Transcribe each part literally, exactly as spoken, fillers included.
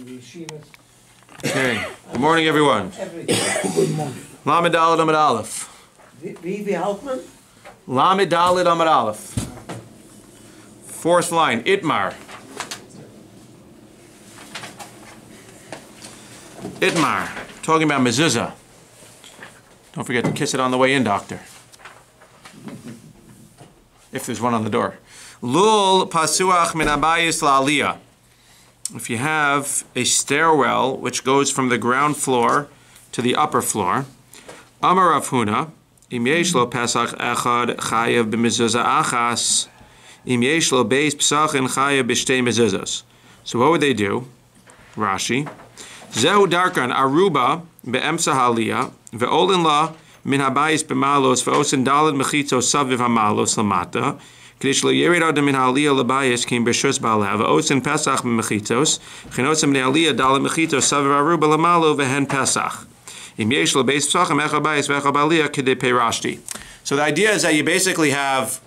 and the yeshivas. Okay. Good morning, everyone. Good morning. Lamed Daled Amud Aleph. Vivi Haltman. Lamed Daled Amud Aleph. Fourth line. Itmar. Itmar. Talking about mezuzah. Don't forget to kiss it on the way in, doctor. If there's one on the door. Lul pasuach min habayis la'aliyah. If you have a stairwell which goes from the ground floor to the upper floor, Amar Rav Huna, im yesh lo pesach echad chayev b'mezuzah achas, im yesh lo beis pesachin chayev b'shtei mezuzahs. So what would they do? Rashi, zehu darkan aruba be'emsa haliyah ve'olin la min habayis b'malos ve'osin dalad mechitzos saviv hamalos lamata. K'dishlo yerid adam min ha'aliyah l'bayis kim b'shus ba'alev osin pesach m'mechitos ch'nosim ne'aliyah dalim mechitos savir aruba l'malo v'hen pesach im yesh l'beis pesachim echa bayis v'echa ba'aliyah k'dei peirashti. So the idea is that you basically have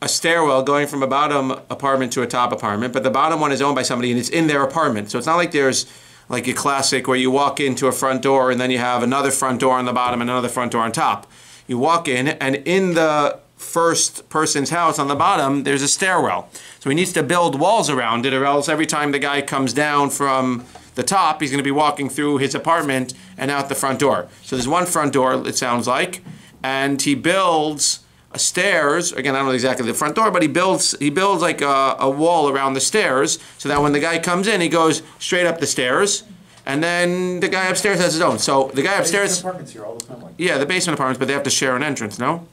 a stairwell going from a bottom apartment to a top apartment, but the bottom one is owned by somebody and it's in their apartment. So it's not like there's like a classic where you walk into a front door and then you have another front door on the bottom and another front door on top. You walk in, and in the first person's house on the bottom, there's a stairwell. So he needs to build walls around it, or else every time the guy comes down from the top, he's going to be walking through his apartment and out the front door. So there's one front door, it sounds like, and he builds a stairs. Again, I don't know exactly the front door, but he builds he builds like a, a wall around the stairs so that when the guy comes in, he goes straight up the stairs. And then the guy upstairs has his own. So the guy upstairs... Apartments here all the time, like yeah, the basement apartments, but they have to share an entrance, no?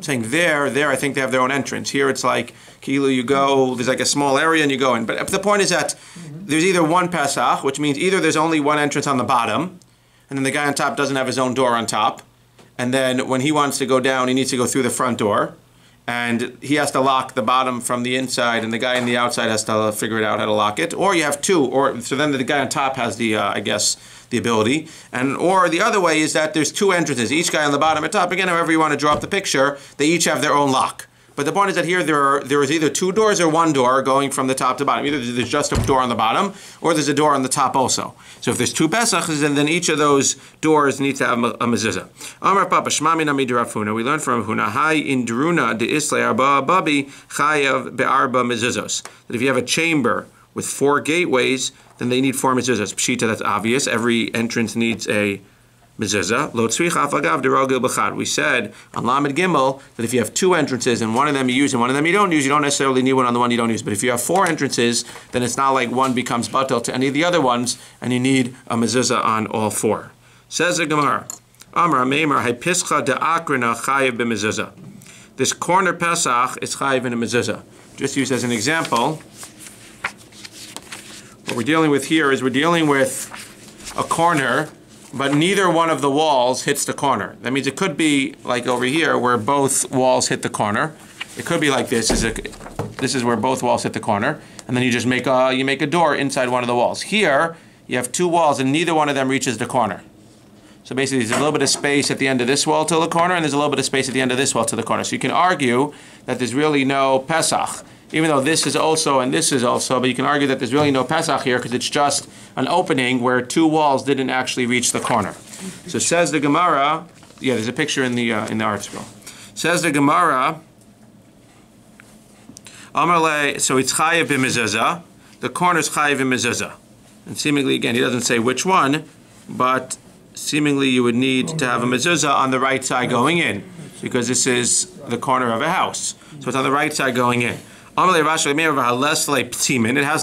Saying there, there, I think they have their own entrance. Here it's like, Kilo, you go, there's like a small area and you go in. But the point is that mm-hmm. there's either one Pesach, which means either there's only one entrance on the bottom, and then the guy on top doesn't have his own door on top, and then when he wants to go down, he needs to go through the front door, and he has to lock the bottom from the inside, and the guy on the outside has to figure it out how to lock it. Or you have two, or so then the guy on top has the, uh, I guess, the ability. And or the other way is that there's two entrances, each guy on the bottom and top. Again, however you want to draw up the picture, they each have their own lock. But the point is that here there are, there is either two doors or one door going from the top to bottom. Either there's just a door on the bottom, or there's a door on the top also. So if there's two Pesachs, then, then each of those doors needs to have a mezuzah. Amar Papa Shmami Nami Rafuna. We learn from Huna Hai in Deruna de Isle Arba Babi Chayav Be'arba Mezuzos. That if you have a chamber with four gateways, then they need four mezuzahs. Pshita, that's obvious. Every entrance needs a mezuzah. Lo tzricha afagav derogil b'chad. We said on Lamed Gimel that if you have two entrances and one of them you use and one of them you don't use, you don't necessarily need one on the one you don't use. But if you have four entrances, then it's not like one becomes batel to any of the other ones, and you need a mezuzah on all four. Says the Gemara, Amar Meimar Hapischa de'akrina chayiv b'mezuzah. This corner Pesach is chayiv in a mezuzah. Just used as an example. What we're dealing with here is we're dealing with a corner, but neither one of the walls hits the corner. That means it could be like over here where both walls hit the corner. It could be like this. This is, a, this is where both walls hit the corner. And then you just make a, you make a door inside one of the walls. Here, you have two walls and neither one of them reaches the corner. So basically there's a little bit of space at the end of this wall to the corner, and there's a little bit of space at the end of this wall to the corner. So you can argue that there's really no Pesach. Even though this is also and this is also, but you can argue that there's really no Pesach here because it's just an opening where two walls didn't actually reach the corner. So says the Gemara, yeah, there's a picture in the uh, in the article. Says the Gemara, Amarle, so it's chayev b'mezuzah. The corner's chayev b'mezuzah, and seemingly again he doesn't say which one, but seemingly you would need to have a mezuzah on the right side going in because this is the corner of a house, so it's on the right side going in. It has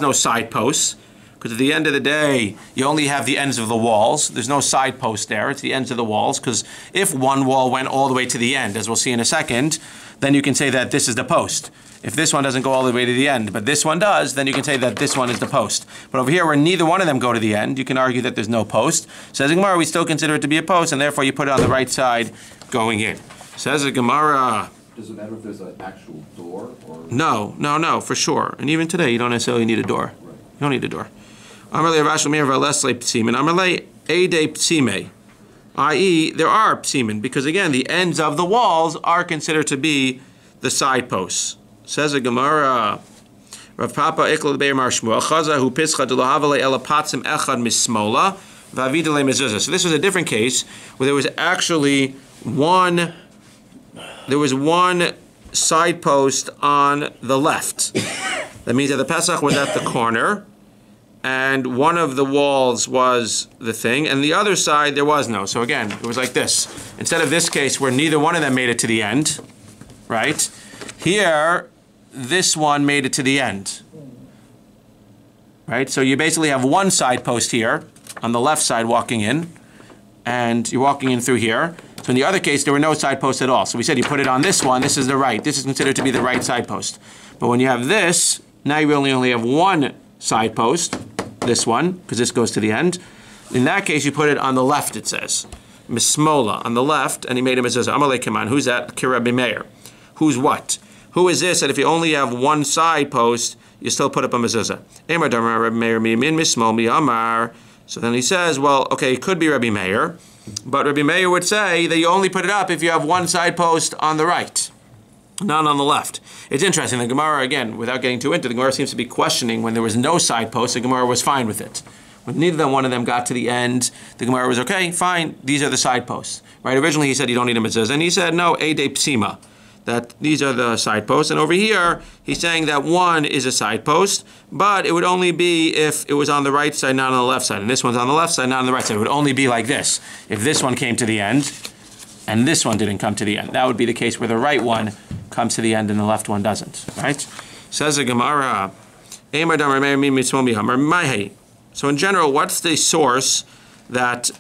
no side posts, because at the end of the day, you only have the ends of the walls. There's no side post there. It's the ends of the walls, because if one wall went all the way to the end, as we'll see in a second, then you can say that this is the post. If this one doesn't go all the way to the end, but this one does, then you can say that this one is the post. But over here, where neither one of them go to the end, you can argue that there's no post. Says the Gemara, we still consider it to be a post, and therefore you put it on the right side going in. Says the Gemara... Does it matter if there's an actual door? Or no, no, no, for sure. And even today, you don't necessarily need a door. Right. You don't need a door. that is, there are psimen, because again, the ends of the walls are considered to be the side posts. Says a Gemara, Rav Papa Iklal Beir Mar Shmuel Chaza Hu Pischa Dulahavale Elapatzim Echad Mismola Vavidale Mezuzah. So this was a different case where there was actually one. There was one side post on the left. That means that the Pesach was at the corner, and one of the walls was the thing, and the other side there was no. So again, it was like this. Instead of this case where neither one of them made it to the end, right? Here, this one made it to the end, right? So you basically have one side post here on the left side walking in, and you're walking in through here. So in the other case, there were no side posts at all. So we said you put it on this one, this is the right. This is considered to be the right side post. But when you have this, now you only only have one side post, this one, because this goes to the end. In that case, you put it on the left, it says. Mismola, on the left, and he made him, it says, Amalei Kaman, who's that? Rebbe Meir. Who's what? Who is this? And if you only have one side post, you still put up a mezuzah. So then he says, well, okay, it could be Rebbe Meir, but Rebbe Meir would say that you only put it up if you have one side post on the right, not on the left. It's interesting. The Gemara, again, without getting too into, the Gemara seems to be questioning when there was no side post. The Gemara was fine with it. When neither one of them got to the end, the Gemara was okay, fine. These are the side posts, right? Originally he said you don't need a mezuzah, and he said no, ede psima. That these are the side posts, and over here, he's saying that one is a side post, but it would only be if it was on the right side, not on the left side, and this one's on the left side, not on the right side. It would only be like this. If this one came to the end, and this one didn't come to the end, that would be the case where the right one comes to the end and the left one doesn't, right? Says the Gemara, so in general, what's the source that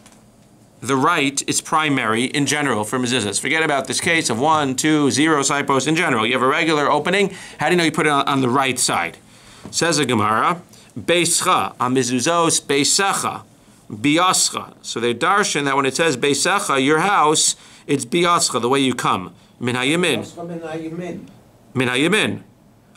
the right is primary in general for mezuzahs? Forget about this case of one, two, zero side posts in general. You have a regular opening. How do you know you put it on, on the right side? Says the Gemara, Beischa, on mezuzos, Beisacha, Biascha. So they darshan that when it says Beisacha, your house, it's Biascha, the way you come. Min hayamin. Min hayamin.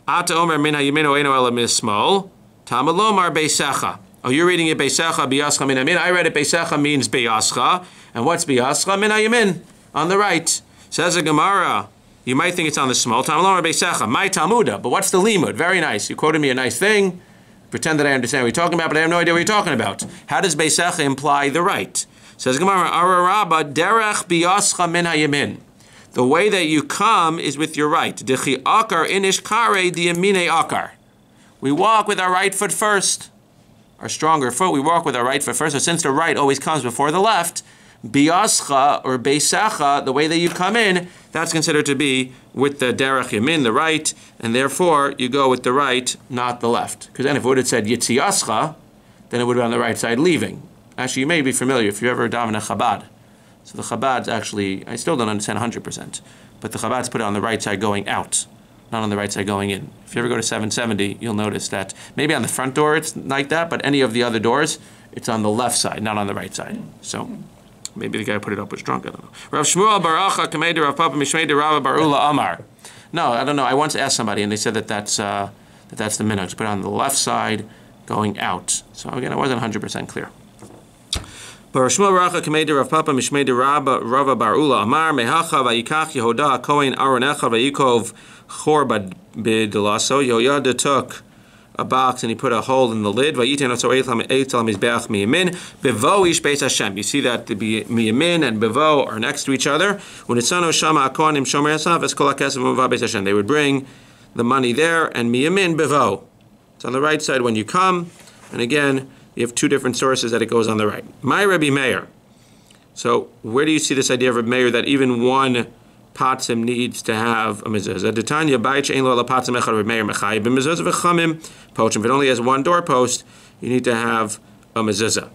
Ata omer min hayamin oeno ela mismol. Tamalomar Beisacha. Oh, you're reading it Beisacha, Biyascha, Min Amin. I read it Beisacha means Biyascha. And what's Biyascha? Min Ayamin, on the right. Says the Gemara, you might think it's on the small. Tamalom or Beisacha, my Talmuda. But what's the Limud? Very nice. You quoted me a nice thing. Pretend that I understand what you're talking about, but I have no idea what you're talking about. How does Beisacha imply the right? Says Gemara, Araraba, Derech Biyascha, Min Ayamin. The way that you come is with your right. Dechi Akar, Inish Kare, Diamine Akar. We walk with our right foot first. Our stronger foot, we walk with our right foot first. So since the right always comes before the left, Biascha or Beisacha, the way that you come in, that's considered to be with the Derech Yamin, the right, and therefore you go with the right, not the left. Because then if it would have said Yitziascha, then it would have been on the right side leaving. Actually, you may be familiar if you ever daven a Chabad. So the Chabad's actually, I still don't understand one hundred percent, but the Chabad's put it on the right side going out, not on the right side going in. If you ever go to seven seventy, you'll notice that maybe on the front door it's like that, but any of the other doors, it's on the left side, not on the right side. So maybe the guy put it up was drunk, I don't know. Rav Shmuel Baracha Kameda Rav Papa Mishmeda Rav Barula Amar. No, I don't know. I once asked somebody and they said that that's, uh, that that's the minhag. Put it on the left side going out. So again, I wasn't one hundred percent clear. Rav Shmuel Baracha Kameda Rav Papa Mishmeda Rav Barula Amar Mehacha Vayikach Yehuda Kohen Aronecha Vayikov Chorbad bidlaso. Yoyada took a box and he put a hole in the lid. You see that the miyamin and bevo are next to each other. They would bring the money there and miyamin bevo. It's on the right side when you come. And again, you have two different sources that it goes on the right. My Rebbe Meir. So where do you see this idea of Rebbe Meir that even one Patzim needs to have a mezuzah? Detanya bayit she'ein lo ela patzim echad Rebbe Meir mechayev b'mezuzah v'chamim pochim. If it only has one door post, you need to have a mezuzah.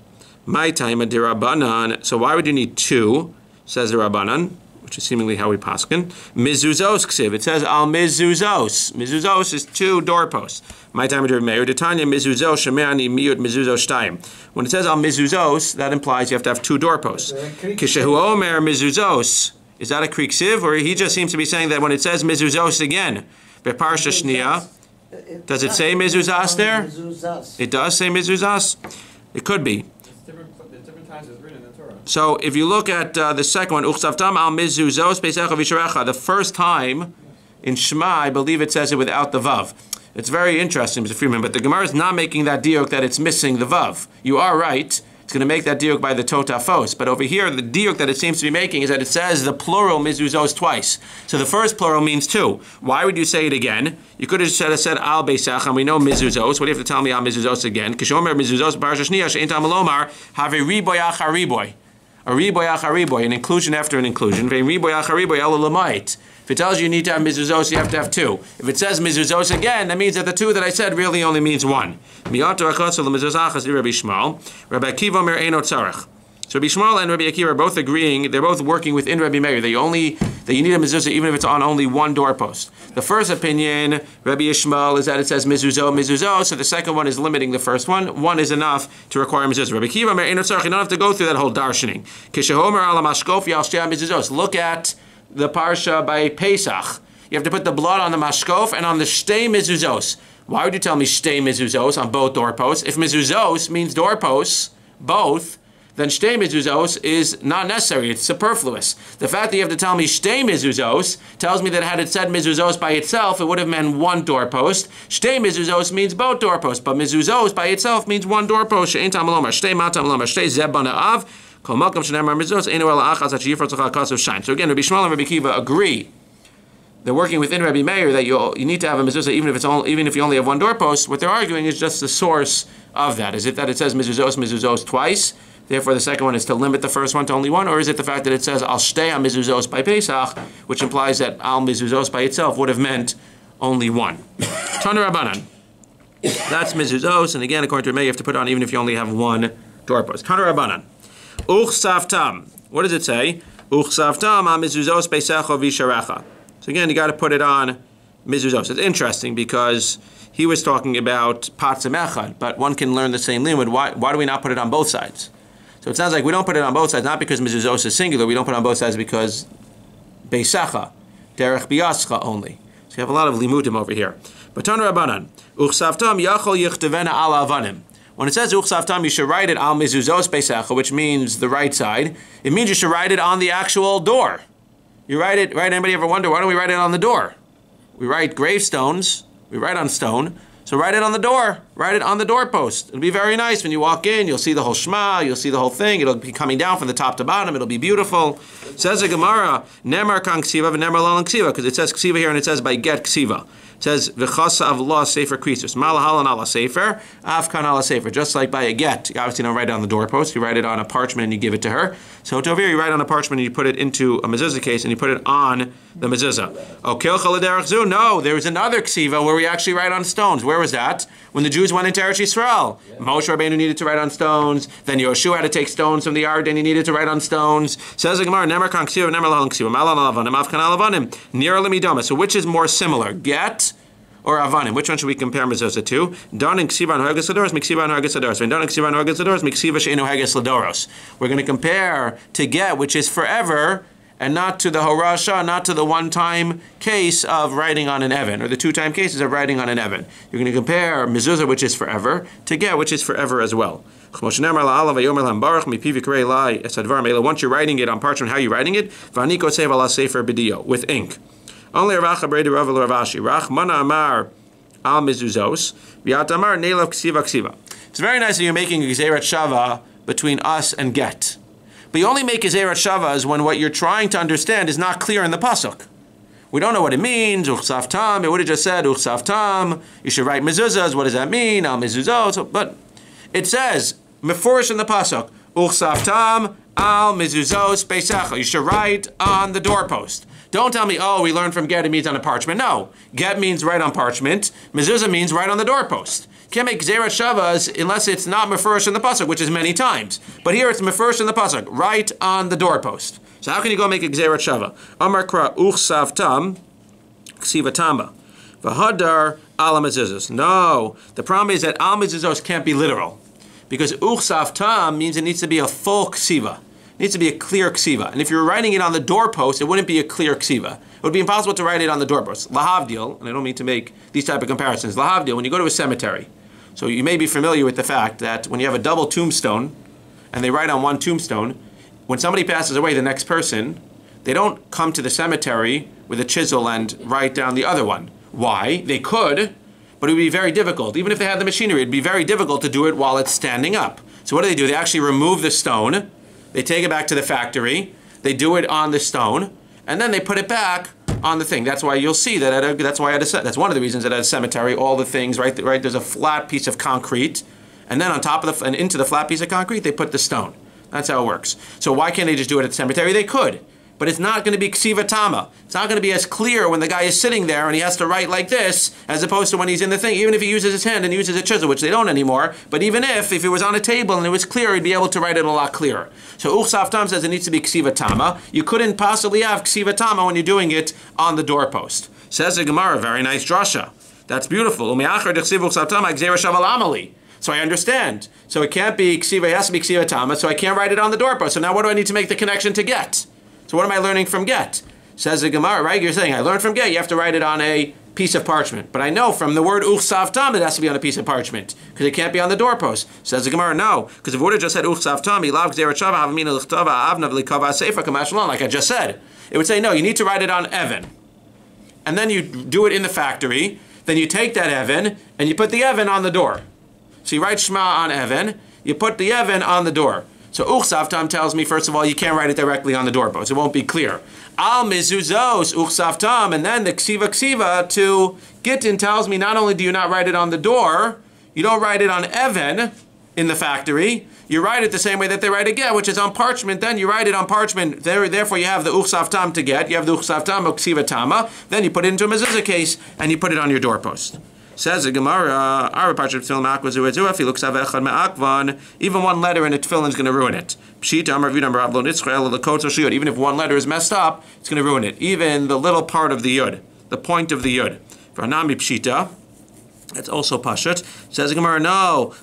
My time a dirabanan. So why would you need two? Says the Rabbanan, which is seemingly how we paskin. Mezuzos k'siv. It says al mezuzos. Mezuzos is two door posts. My time a Rebbe Meir. Detanya mezuzos shemeani miut mezuzos shtayim. When it says al mezuzos, that implies you have to have two door posts. Kishehu omer mezuzos. Is that a Krieg Siv? Or he just seems to be saying that when it says Mezuzos again, Beparsha Shnia, does it say Mezuzas there? It does say Mezuzas? It could be. It's different, it's different times it's written in the Torah. So if you look at uh, the second one, Uchsavtam al Mezuzos Beisacha V'Sharecha, the first time in Shema, I believe it says it without the Vav. It's very interesting, Mister Freeman, but the Gemara is not making that diuk that it's missing the vav. You are right. It's going to make that diuk by the totafos. But over here, the diuk that it seems to be making is that it says the plural mizuzos twice. So the first plural means two. Why would you say it again? You could have just said al beisach, and we know mizuzos. What do you have to tell me al mizuzos again? Kishomer mizuzos b'parasha shniya she'ein tam lomar have a riboy achar riboy. A riboy achar riboy, an inclusion after an inclusion. Ve'in riboy achar riboy ela l'mayit. If it tells you you need to have mizuzos, you have to have two. If it says mizuzos again, that means that the two that I said really only means one. Rabbi Shmuel and Rabbi Akiva are both agreeing, they're both working within Rebbe Meir, they only, that you need a mezuzah even if it's on only one doorpost. The first opinion, Rabbi Ishmael, is that it says mizuzo, mizuzo, so the second one is limiting the first one. One is enough to require mezuzah. Rabbi Akiva, you don't have to go through that whole darshaning. Look at the Parsha by Pesach. You have to put the blood on the mashkof and on the shtei mezuzos. Why would you tell me shtei mezuzos on both doorposts? If mezuzos means doorposts, both, then shtei mezuzos is not necessary. It's superfluous. The fact that you have to tell me shtei mezuzos tells me that had it said mezuzos by itself, it would have meant one doorpost. Shtei mezuzos means both doorposts, but mezuzos by itself means one doorpost. She'ein tam lomar, shtei ma tam lomar, shtei zeh bana'av. So again, Rabbi Shmuel and Rabbi Akiva agree. They're working within Rabbi Meir that you you need to have a mezuzah even if it's only, even if you only have one doorpost. What they're arguing is just the source of that. Is it that it says mezuzos mezuzos twice? Therefore, the second one is to limit the first one to only one, or is it the fact that it says al shtei mezuzos by Pesach, which implies that al mezuzos by itself would have meant only one? Tanu Rabbanan. That's mezuzos, and again, according to Rabbi Meir, you have to put on even if you only have one doorpost. Tanu Rabbanan. Uchsavtam. What does it say? Uchsavtam ha mezuzos beisacho v'sharecha. So again, you got to put it on mezuzos. It's interesting because he was talking about patzim echad, but one can learn the same limud. Why, why do we not put it on both sides? So it sounds like we don't put it on both sides, not because mezuzos is singular. We don't put it on both sides because beisacha, derech biyascha only. So you have a lot of limudim over here. But Tanu Rabbanan, uchsavtam yachol yichtevena ala avanim. When it says uchsavtam, you should write it al mezuzos beisacha, which means the right side. It means you should write it on the actual door. You write it, right? Anybody ever wonder, why don't we write it on the door? We write gravestones, we write on stone, so write it on the door. Write it on the doorpost. It'll be very nice when you walk in, you'll see the whole shema, you'll see the whole thing, it'll be coming down from the top to bottom, it'll be beautiful. Says the Gemara, nemar kan ksiva v'nemar lo ksiva, because it says ksiva here and it says by get ksiva. It says, V'chasa avla sefer krisus. Malahalan ala sefer, avkan ala sefer. Just like by a get. You obviously don't write it on the doorpost. You write it on a parchment and you give it to her. So over here, you write on a parchment and you put it into a mezuzah case and you put it on the mezuzah. Okel chaladerach zu. No, there was another ksiva where we actually write on stones. Where was that? When the Jews went into Eretz Yisrael. Yeah. Moshe Rabbeinu needed to write on stones. Then Yoshua had to take stones from the yard and he needed to write on stones. Says the Gemara, Nemar kan ksiva, Nemar lahalan ksiva. Malahalan alavanim, avkan alavanim. Nirlim idoma. So which is more similar? Get or avanim? Which one should we compare mezuzah to? Don and ksiva and hages ladoros, miksiva and hages ladoros. And don and ksiva and hages ladoros, miksiva she'enu hages ladoros. We're going to compare to get, which is forever, and not to the horasha, not to the one-time case of writing on an evan, or the two-time cases of writing on an evan. You're going to compare mezuzah, which is forever, to get, which is forever as well. Once you're writing it on parchment, how are you writing it? Vaniko save ala sefer bidio, with ink. Only Racha Breda Rav Rashi. Rachmana Amar Al Mezuzos. V'yat Amar Neilav Ksiva Ksiva. It's very nice that you're making a Gzerat Shava between us and Get. But you only make Gzerat Shavas when what you're trying to understand is not clear in the Pasuk. We don't know what it means. Uchsavtam. It would have just said Uchsavtam. You should write Mezuzas. What does that mean? Al Mezuzos. But it says Meforish in the Pasuk. Uchsavtam Al Mezuzos Beisacha. You should write on the doorpost. Don't tell me, oh, we learned from get, it means on a parchment. No. Get means right on parchment. Mezuzah means right on the doorpost. Can't make Gzerat Shavas unless it's not Mefurish in the Pasuk, which is many times. But here it's Mefurish in the Pasuk, right on the doorpost. So how can you go make a Gzerat Shava? Amar Kra Uchsavtam Ksivatamba V'hadar Al Mezuzos. No. The problem is that Al Mezuzos can't be literal. Because Uchsavtam means it needs to be a full Ksiva. It needs to be a clear ksiva. And if you were writing it on the doorpost, it wouldn't be a clear ksiva. It would be impossible to write it on the doorpost. Lahavdil, and I don't mean to make these type of comparisons. Lahavdil, when you go to a cemetery, so you may be familiar with the fact that when you have a double tombstone, and they write on one tombstone, when somebody passes away, the next person, they don't come to the cemetery with a chisel and write down the other one. Why? They could, but it would be very difficult. Even if they had the machinery, it'd be very difficult to do it while it's standing up. So what do they do? They actually remove the stone, they take it back to the factory, they do it on the stone, and then they put it back on the thing. That's why you'll see that. At a, that's why at a, that's one of the reasons that at a cemetery, all the things right, right. There's a flat piece of concrete, and then on top of the and into the flat piece of concrete, they put the stone. That's how it works. So why can't they just do it at a cemetery? They could, but it's not going to be ksiva tama. It's not going to be as clear when the guy is sitting there and he has to write like this, as opposed to when he's in the thing. Even if he uses his hand and he uses a chisel, which they don't anymore, but even if if it was on a table and it was clear, he'd be able to write it a lot clearer. So Uchsaf Tam says it needs to be ksiva tama. You couldn't possibly have ksiva tama when you're doing it on the doorpost. Says the Gemara, very nice drasha. That's beautiful. So I understand. So it can't be ksiva, it has to be ksiva tama, so I can't write it on the doorpost. So now what do I need to make the connection to get? So what am I learning from get? Says the Gemara, right? You're saying, I learned from get, you have to write it on a piece of parchment. But I know from the word uchsav tam, it has to be on a piece of parchment, because it can't be on the doorpost. Says the Gemara, no, because if it would have just said uchsav tam, like I just said, it would say, no, you need to write it on Evan. And then you do it in the factory, then you take that Evan, and you put the Evan on the door. So you write Shema on Evan, you put the Evan on the door. So Uchsav Tam tells me, first of all, you can't write it directly on the doorpost. It won't be clear. Al Mizuzos Uchsav Tam, and then the Ksiva Ksiva to Gittin tells me not only do you not write it on the door, you don't write it on Evan in the factory, you write it the same way that they write a get, which is on parchment, then you write it on parchment, there, therefore you have the Uchsav Tam to get, you have the Uchsav Tam of Ksiva Tama, then you put it into a mezuzah case, and you put it on your doorpost. Says the Gemara, even one letter in a tefillin is going to ruin it. Even if one letter is messed up, it's going to ruin it. Even the little part of the yud, the point of the yud. V'hanami pshita. That's also pashut. Says the Gemara, no.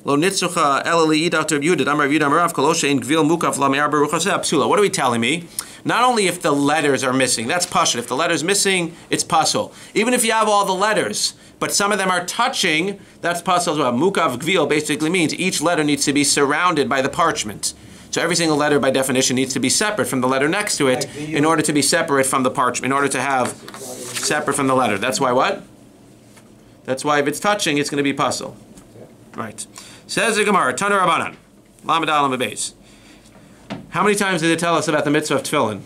What are we telling me? Not only if the letters are missing, that's pashut. If the letter's missing, it's pasul. Even if you have all the letters, but some of them are touching, that's possible as well. Mukav gvil basically means each letter needs to be surrounded by the parchment. So every single letter by definition needs to be separate from the letter next to it in order to be separate from the parchment, in order to have separate from the letter. That's why what? That's why if it's touching, it's going to be puzzle. Right. Says the Gemara, Tana Rabbanan, Lamed Aleph Beis. How many times did it tell us about the mitzvah of tefillin?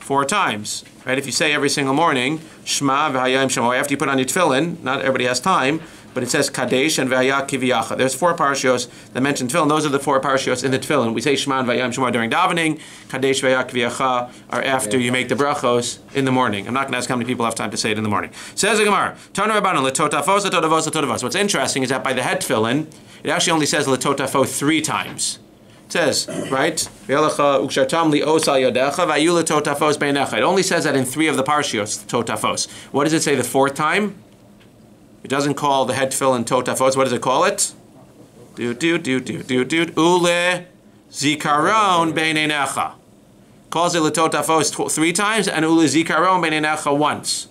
Four times, right? If you say every single morning, Shema v'hayayim Shema, after you put on your tefillin, not everybody has time, but it says Kadesh and v'hayah kiviyacha. There's four parashios that mention tefillin. Those are the four parashios in the tefillin. We say Shema and v'hayayim Shema during davening. Kadesh v'hayah kiviyacha are after you make the brachos in the morning. I'm not going to ask how many people have time to say it in the morning. Says the Gemara, Tanu Rabbanan, l'totafos, l'totavos, l'totavos. What's interesting is that by the head tefillin, it actually only says l'totafo three times. It says, right? It only says that in three of the parshios, totafos. What does it say the fourth time? It doesn't call the head tefillin totafos. What does it call it? Do, do, do, do, do, do. Ule zikaron beinenecha. Calls it l'totafos three times and ule zikaron beinenecha once.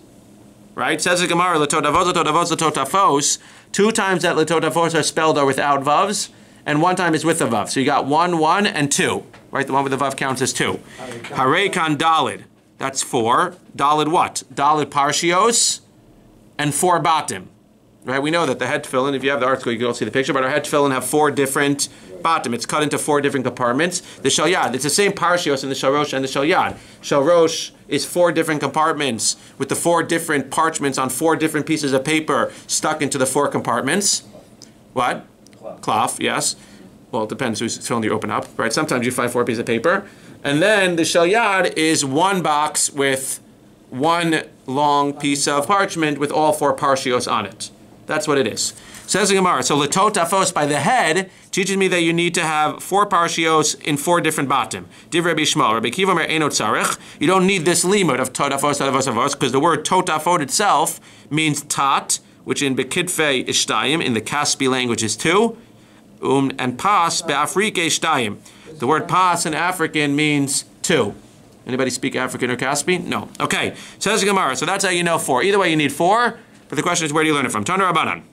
Right? Says the Gemara, l'totafos, l'totafos, l'totafos. Two times that l'totafos are spelled are without vavs, and one time is with the vav. So you got one, one, and two. Right? The one with the vav counts as two. Hare kan dalid. That's four. Dalid what? Dalid parshios and four batim. Right? We know that the head tefillin, if you have the article, you can all see the picture, but our head tefillin have four different batim. It's cut into four different compartments. The shalyad, it's the same parshios in the shalrosh and the shalyad. Shalrosh is four different compartments with the four different parchments on four different pieces of paper stuck into the four compartments. What? Cloth, yes. Well, it depends who's tefillin you open up, right? Sometimes you find four pieces of paper. And then the shalyad is one box with one long piece of parchment with all four parshios on it. That's what it is. Says the Gemara, so l'totafos by the head teaches me that you need to have four parshios in four different batim. Div Rabbi Ishmael, Rabbi Akiva mer eno tzarech. You don't need this limud of totafos, totafos, totafos, because the word totafot itself means tat, which in Bekidfei Ishtayim, in the Caspi language is two, um, and pas be'afrike Ishtayim. The word pas in African means two. Anybody speak African or Caspi? No. Okay, says the Gemara, so that's how you know four. Either way you need four, but the question is where do you learn it from? Tanu Rabbanan.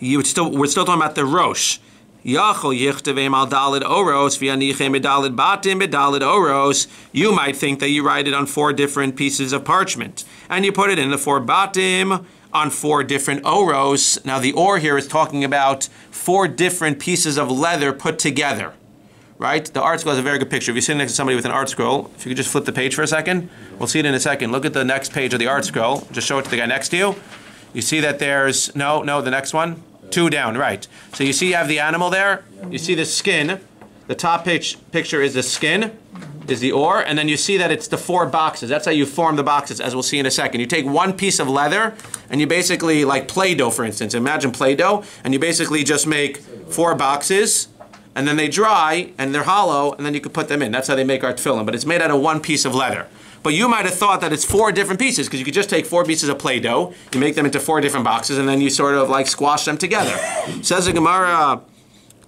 You still, we're still talking about the Rosh. Yachol yichtevim al dalid oros v'yanichem edalid batim edalid oros. You might think that you write it on four different pieces of parchment, and you put it in the four batim on four different oros. Now the or here is talking about four different pieces of leather put together, right? The art scroll is a very good picture. If you're sitting next to somebody with an art scroll, if you could just flip the page for a second, we'll see it in a second. Look at the next page of the art scroll. Just show it to the guy next to you. You see that there's, no, no, the next one, two down, right. So you see you have the animal there, you see the skin, the top page, picture is the skin, is the ore, and then you see that it's the four boxes. That's how you form the boxes, as we'll see in a second. You take one piece of leather, and you basically, like Play-Doh, for instance, imagine Play-Doh, and you basically just make four boxes, and then they dry, and they're hollow, and then you can put them in. That's how they make our tefillin, but it's made out of one piece of leather. But you might have thought that it's four different pieces, because you could just take four pieces of Play-Doh, you make them into four different boxes, and then you sort of like squash them together. Says the Gemara,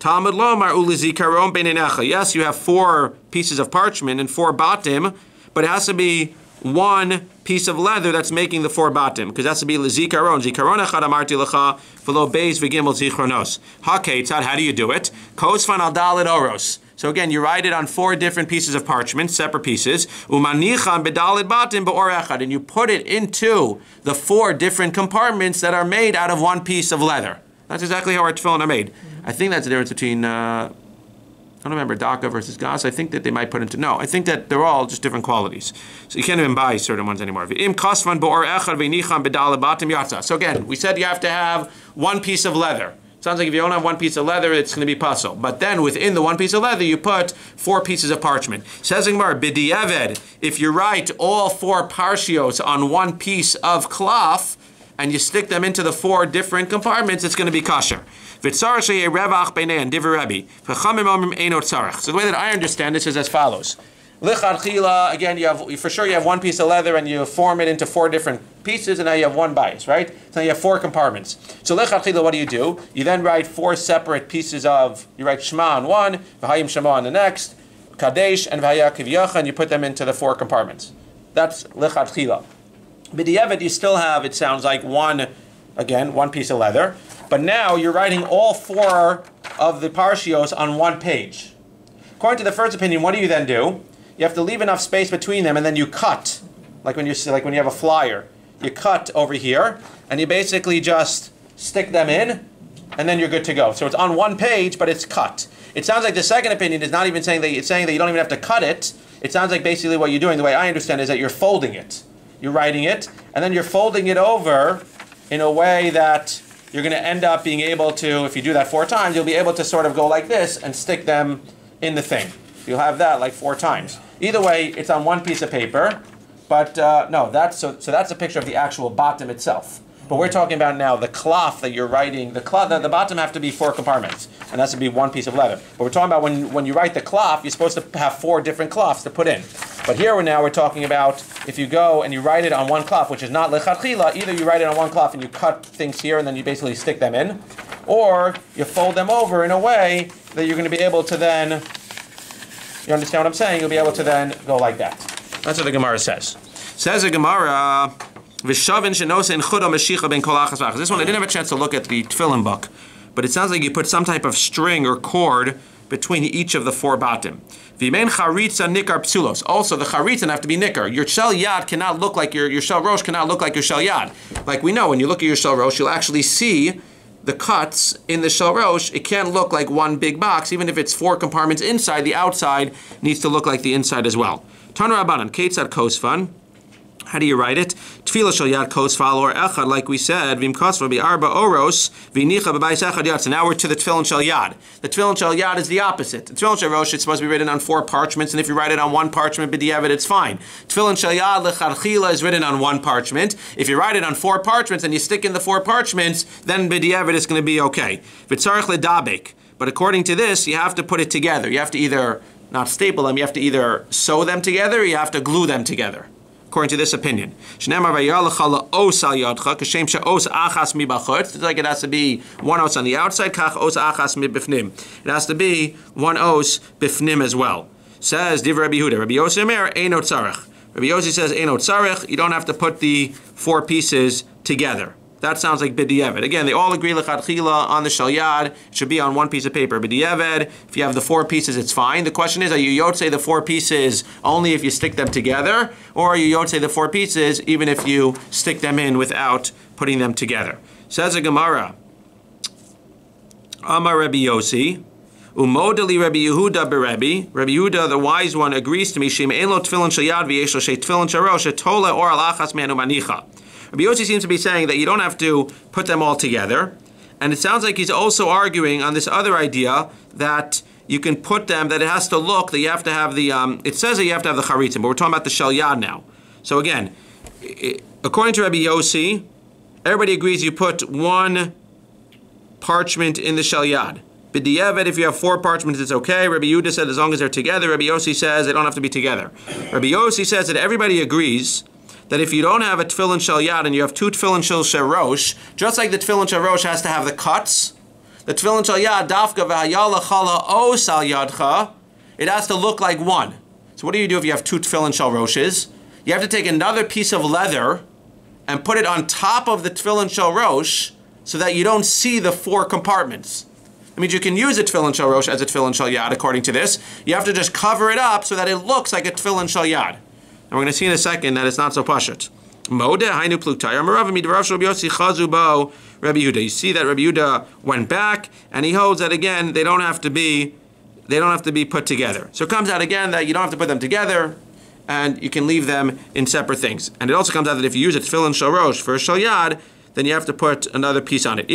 Talmud Lomar Ulizikaron Benenecha. Yes, you have four pieces of parchment and four batim, but it has to be one piece of leather that's making the four batim, because it has to be Lizikaron. Zikaron Echad Amarti Lecha, Velo Beis V'Gimel Zichronos. Haketzad, how do you do it? Kosvan Al Dalet Oros. So again, you write it on four different pieces of parchment, separate pieces. Umanichan bedalit batim beor echad, and you put it into the four different compartments that are made out of one piece of leather. That's exactly how our tefillin are made. I think that's the difference between, uh, I don't remember, Dhaka versus Goss. I think that they might put into, no, I think that they're all just different qualities. So you can't even buy certain ones anymore. So again, we said you have to have one piece of leather. Sounds like if you don't have one piece of leather, it's going to be puzzle. But then within the one piece of leather, you put four pieces of parchment. Says Gemara, b'diavad, if you write all four parshios on one piece of cloth, and you stick them into the four different compartments, it's going to be kasher. V'tzarach sheyeh revach b'neihem divrei Rabbi. Chachamim omrim eino tzarach. So the way that I understand this is as follows. L'chadchila, again, you have, for sure you have one piece of leather and you form it into four different pieces and now you have one bias, right? So now you have four compartments. So l'chadchila, what do you do? You then write four separate pieces of, you write Shema on one, V'hayim Shema on the next, Kadesh and V'haya Kivyacha, and you put them into the four compartments. That's l'chadchila. B'diavad, you still have, it sounds like, one, again, one piece of leather, but now you're writing all four of the parshios on one page. According to the first opinion, what do you then do? You have to leave enough space between them, and then you cut, like when you like when you have a flyer. You cut over here, and you basically just stick them in, and then you're good to go. So it's on one page, but it's cut. It sounds like the second opinion is not even saying that it's saying that you don't even have to cut it. It sounds like basically what you're doing, the way I understand, is that you're folding it. You're writing it, and then you're folding it over in a way that you're going to end up being able to, if you do that four times, you'll be able to sort of go like this and stick them in the thing. You'll have that like four times. Either way, it's on one piece of paper, but uh, no, that's, so, so that's a picture of the actual bottom itself. But we're talking about now the cloth that you're writing, the cloth, the, the bottom have to be four compartments, and that's to be one piece of leather. But we're talking about when, when you write the cloth, you're supposed to have four different cloths to put in. But here we're now we're talking about if you go and you write it on one cloth, which is not lechatchila, either you write it on one cloth and you cut things here and then you basically stick them in, or you fold them over in a way that you're going to be able to then, you understand what I'm saying, you'll be able to then go like that. That's what the Gemara says. Says the Gemara, this one, I didn't have a chance to look at the tefillin book, but it sounds like you put some type of string or cord between each of the four batim. Also, the charitzan have to be nikar. Your shel yad cannot look like your, your shel rosh cannot look like your shel yad. Like we know, when you look at your shel rosh, you'll actually see the cuts in the shel rosh. It can't look like one big box, even if it's four compartments inside. The outside needs to look like the inside as well. Tanu Rabbanan, keitzad kosvan. How do you write it? Tefillah shel yad kosva or echad, like we said, v'im kosva bi'arba oros v'nicha b'bayis echad yad. So now we're to the tefillin shel yad. The tefillin shel yad is the opposite. The tefillin shel rosh, it's supposed to be written on four parchments, and if you write it on one parchment b'diavad, it's fine. Tefillin shel yad l'chadchila is written on one parchment. If you write it on four parchments and you stick in the four parchments, then b'diavad is going to be okay. V'tzarich ledabek. But according to this, you have to put it together. You have to either not staple them. You have to either sew them together, or you have to glue them together. According to this opinion, it's like it has to be one os on the outside, it has to be one os bifnim as well. Says Div Rabbi Yehuda, Rabbi Yosi Mer, Eino Tzarech. Rabbi Yosi says, Eino Tzarech, you don't have to put the four pieces together. That sounds like b'diavad. Again, they all agree l'chadchila on the shalyad. It should be on one piece of paper, b'diavad. If you have the four pieces, it's fine. The question is, are you yotzei the four pieces only if you stick them together, or are you yotzei the four pieces even if you stick them in without putting them together? Says a Gemara, Amar Rabbi Yosi, Umodeli Rabbi Yehuda beRabbi. Rabbi Yehuda, the wise one, agrees to me. Shem elo tefillin sheyad v'yeshlo shei tefillin sharosh etola or alachas me'anu manicha. Rabbi Yosi seems to be saying that you don't have to put them all together, and it sounds like he's also arguing on this other idea that you can put them, that it has to look, that you have to have the. Um, it says that you have to have the charitim, but we're talking about the shelyad now. So again, it, according to Rabbi Yosi, everybody agrees you put one parchment in the shelyad. B'diavad, if you have four parchments, it's okay. Rabbi Yehuda said as long as they're together. Rabbi Yosi says they don't have to be together. Rabbi Yosi says that everybody agrees that if you don't have a tefillin shel yad and you have two tefillin shel sharosh, just like the tefillin shel rosh has to have the cuts, the tefillin shel yad dafka v'hayala chala o sal yadcha, it has to look like one. So what do you do if you have two tefillin shel roshes? You have to take another piece of leather and put it on top of the tefillin shel rosh so that you don't see the four compartments. That means you can use a tefillin shel rosh as a tefillin shel yad, according to this. You have to just cover it up so that it looks like a tefillin shel yad. And we're going to see in a second that it's not so pashut. You see that Rabbi Yehuda went back, and he holds that again they don't have to be, they don't have to be put together. So it comes out again that you don't have to put them together, and you can leave them in separate things. And it also comes out that if you use a tefillin shel rosh for a shel yad, then you have to put another piece on it.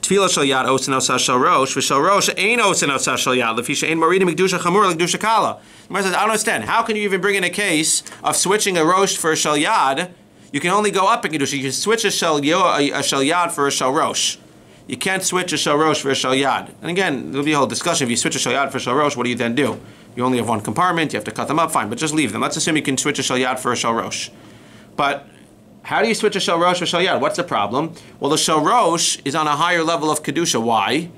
Tefillah shel yad osin osah shel rosh, v'shel rosh ain osin osah shel yad, l'fisha ain moridim kedusha chamura l'kedusha kala. Gemara says, I don't understand. How can you even bring in a case of switching a rosh for a shel yad? You can only go up in kedusha. You can switch a shel yad for a shel rosh. You can't switch a shel rosh for a shel yad. And again, there'll be a whole discussion. If you switch a shel yad for a shel rosh, what do you then do? You only have one compartment. You have to cut them up. Fine, but just leave them. Let's assume you can switch a shel yad for a shel rosh. But how do you switch a shel rosh for shel yad? What's the problem? Well, the shel rosh is on a higher level of kedusha. Why?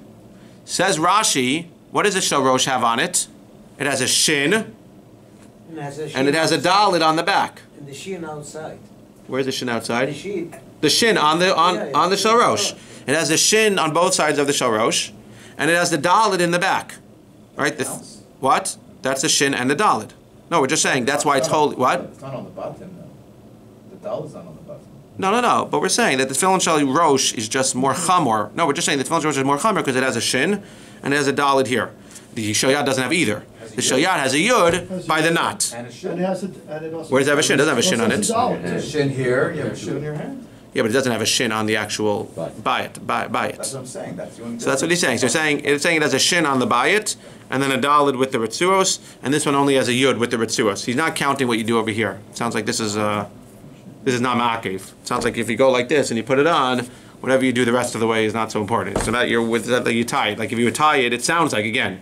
Says Rashi, what does a shel rosh have on it? It has a shin, and, has a shin and it has a dalit on the back. And the shin outside. Where's the shin outside? The shin. The shin on the on, yeah, on the shel rosh. It has the shin on both sides of the shel rosh, and it has the dalit in the back. Right? The th what? That's the shin and the dalit. No, we're just saying that's why it's holy. What? It's not on the bottom though. No, no, no. But we're saying that the tefillin shel rosh is just more chamor. No, we're just saying the tefillin shel rosh is more chamor because it has a shin and it has a dalit here. The shel yad doesn't have either. The shel yad has a yud by the knot. And a shin. Where does it have a shin? It doesn't have a shin on it. There's a shin here. You have a shin in your hand. Yeah, but it doesn't have a shin on the actual bayit. Bayit. That's what I'm saying. That's so that's what he's saying. So he's saying, it's saying it has a shin on the bayit and then a dalid with the ritzuos, and this one only has a yud with the ritzuos. He's not counting what you do over here. It sounds like this is a... Uh, This is not ma'akev. Sounds like if you go like this and you put it on, whatever you do the rest of the way is not so important. It's about your with that you tie it. Like if you would tie it, it sounds like again,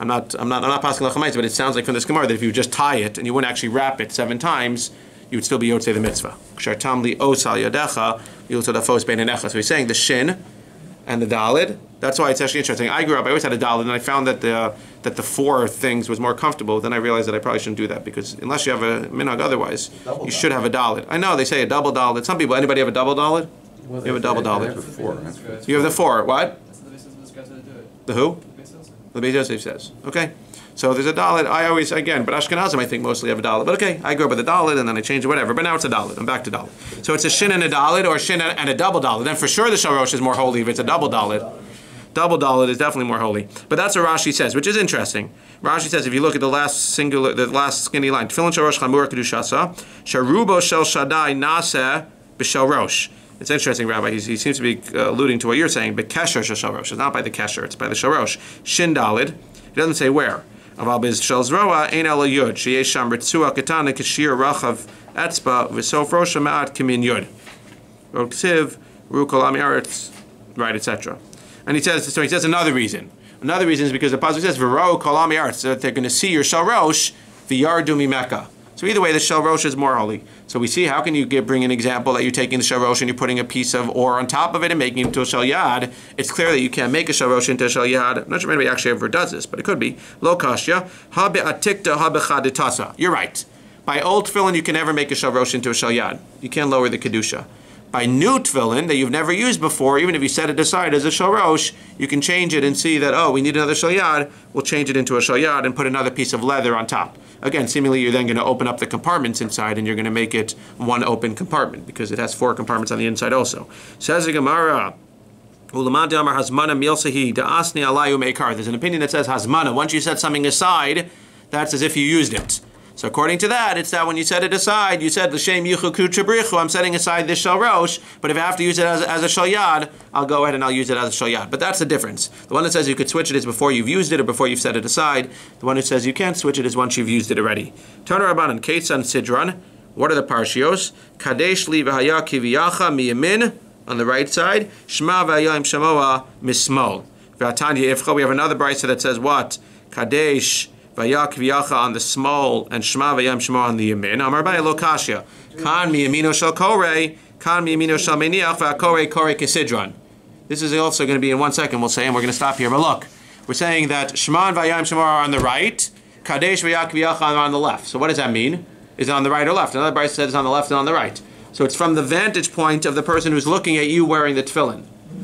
I'm not, I'm not, I'm not passing l'chamayis, but it sounds like from this gemara that if you just tie it and you wouldn't actually wrap it seven times, you would still be yotzei the mitzvah. So he's saying the shin and the dalid. That's why it's actually interesting. I grew up, I always had a dalid, and I found that the that the four things was more comfortable. Then I realized that I probably shouldn't do that because unless you have a minhag otherwise, double you dollar. should have a dalid. I know, they say a double dalid. Some people, anybody have a double dalid? Well, you have a double dalid. Right? You have the four, what? That's the basis of this guy said to do it. The who? The Rabbi Yosi says. Okay. So there's a dalid. I always, again, but Ashkenazim I think mostly have a dalid. But okay, I grew up with a dalid and then I changed it, whatever. But now it's a dalid. I'm back to dalid. So it's a shin and a dalid or a shin and a double dalid. Then for sure the shel rosh is more holy if it's a double dalid. Double dalid is definitely more holy. But that's what Rashi says, which is interesting. Rashi says if you look at the last singular, the last skinny line, Tefillin shel rosh chamura kedushasa, sharubo shel shaddai naseh b'shel rosh. It's interesting, Rabbi. He, he seems to be uh, alluding to what you're saying. But kesher shel shel rosh. It's not by the kesher. It's by the shel rosh. Shin dalid. He doesn't say where. Avabiz shel zroa ein ala yud. Sheyesh sham ritzua ketana kashir rachav etzba v'sof rosha ma'at kamin yud. Roksiv rukol am yaretz. Right, et cetera. And he says, so he says another reason. Another reason is because the pasuk says, "V'ro kolami arts," so that they're going to see your shel rosh, v'yardu mimeka. So either way, the shel rosh is more holy. So we see how can you give, bring an example that you're taking the shel rosh and you're putting a piece of ore on top of it and making it into a shel yad. It's clear that you can't make a shel rosh into a shel yad. I'm not sure anybody actually ever does this, but it could be. Lo kashya ha be'atikta ha b'chaditasa. You're right. By old tefillin, you can never make a shal rosh into a shal yad. You can't lower the kedusha. By new tefillin that you've never used before, even if you set it aside as a shal rosh, you can change it and see that, oh, we need another shal yad. We'll change it into a shal yad and put another piece of leather on top. Again, seemingly you're then going to open up the compartments inside and you're going to make it one open compartment because it has four compartments on the inside also. Says the Gemara, there's an opinion that says hazmana. Once you set something aside, that's as if you used it. So according to that, it's that when you set it aside, you said, L'shem yichuku t'brichu, I'm setting aside this shal rosh, but if I have to use it as, as a shal yad, I'll go ahead and I'll use it as a shal yad. But that's the difference. The one that says you could switch it is before you've used it or before you've set it aside. The one who says you can't switch it is once you've used it already. Tana Rabbanan, Ketzan Sidran, what are the parshios? Kadesh li v'haya kiviyacha miyamin, on the right side. Shema v'haya im shamoa mismol. V'atanya ifcha, we have another brisa that says what? Kadesh Vayak v'yacha on the small and Shema v'yam Shema on the yamin. Amar Abai lo kashya. Kan miyamino shel korei. Kan miyamino shel meniach v'akorei korei kesidron. This is also going to be in one second. We'll say, and we're going to stop here. But look, we're saying that Shema and v'yam Shema are on the right. Kadesh v'yak v'yacha are on the left. So what does that mean? Is it on the right or left? Another Bryce says it's on the left and on the right. So it's from the vantage point of the person who's looking at you wearing the tefillin.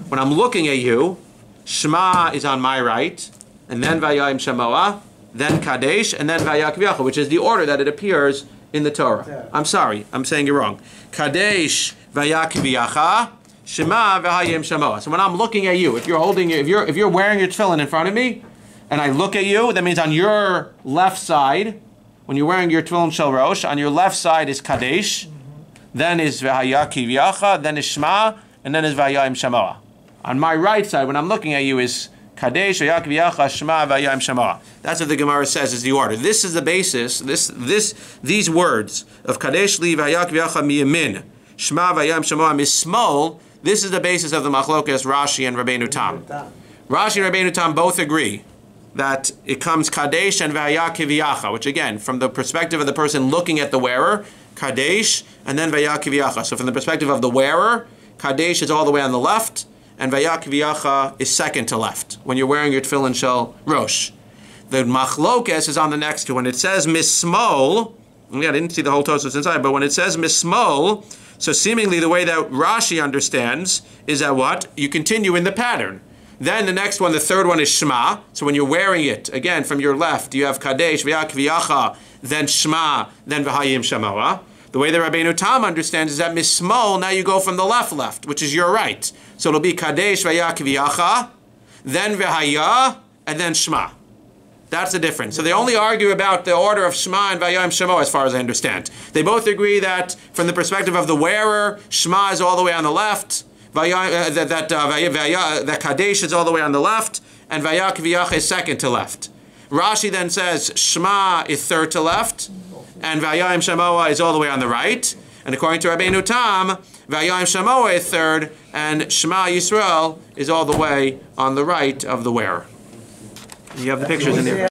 When I'm looking at you, Shema is on my right, and then v'yam Shemoah, then Kadesh, and then Vayak V'yacha, which is the order that it appears in the Torah. Yeah. I'm sorry, I'm saying it wrong. Kadesh, Vayak V'yacha, Shema V'hayim Shamoah. So when I'm looking at you, if you're holding, if you're if you're wearing your tefillin in front of me, and I look at you, that means on your left side, when you're wearing your tefillin shel rosh, on your left side is Kadesh, mm-hmm. then is Vayak V'yacha, then is Shema, and then is V'hayim Shamoah. On my right side, when I'm looking at you, is Kadesh, Vayak V'yacha, Shema V'hayim Shamoah. That's what the Gemara says is the order. This is the basis, this, this, these words of Kadesh li v'hayak v'yacha miyamin, Shema v'yam Shema mismol, this is the basis of the machlokas Rashi and Rabbeinu Tam. Rashi and Rabbeinu Tam both agree that it comes Kadesh and v'hayak v'yacha, which again, from the perspective of the person looking at the wearer, Kadesh, and then v'hayak v'yacha. So from the perspective of the wearer, Kadesh is all the way on the left, and v'hayak v'yacha is second to left, when you're wearing your tefillin shel rosh. The machlokes is on the next two. When it says mismol, yeah, I didn't see the whole Tosafos inside, but when it says mismol, so seemingly the way that Rashi understands is that what? You continue in the pattern. Then the next one, the third one is Shema. So when you're wearing it, again, from your left, you have Kadesh, Vayak V'yacha, then Shema, then V'hayim Shamoah. The way that Rabbeinu Tam understands is that mismol, now you go from the left left, which is your right. So it'll be Kadesh, Vayak V'yacha, then V'haya, and then Shema. That's the difference. So they only argue about the order of Shema and Vayam Shemo, as far as I understand. They both agree that, from the perspective of the wearer, Shema is all the way on the left, Vayam, uh, that, that, uh, Vayam, that Kadesh is all the way on the left, and Vayak V'yach is second to left. Rashi then says Shema is third to left, and Vayam Shemo is all the way on the right. And according to Rabbeinu Tam, Vayam Shemo is third, and Shema Yisrael is all the way on the right of the wearer. You have the pictures in there.